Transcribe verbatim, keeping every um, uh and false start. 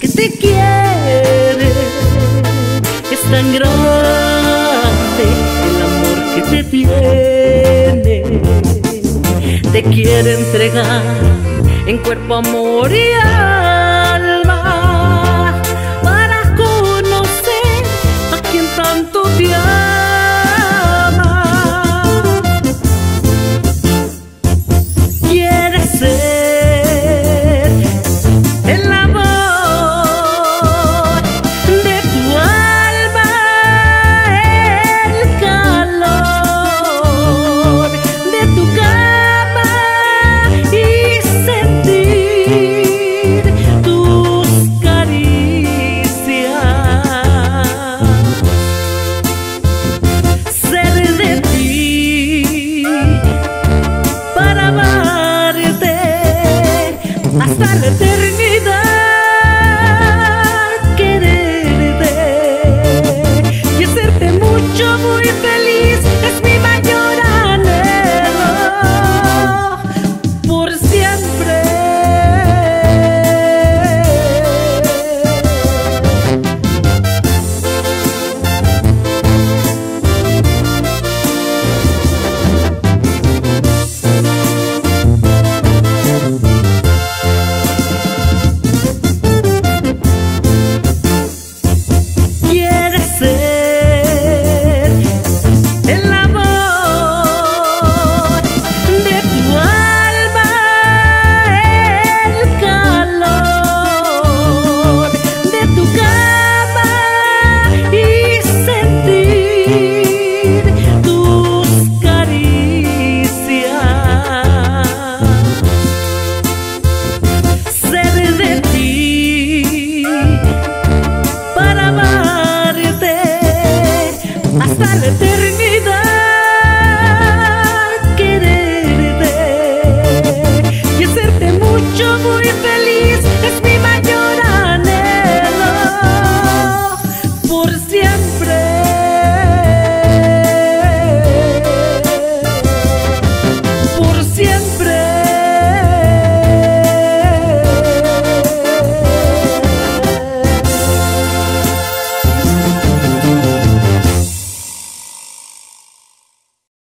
que te quiere, es tan grande el amor que te tiene, te quiere entregar en cuerpo, amor y alma.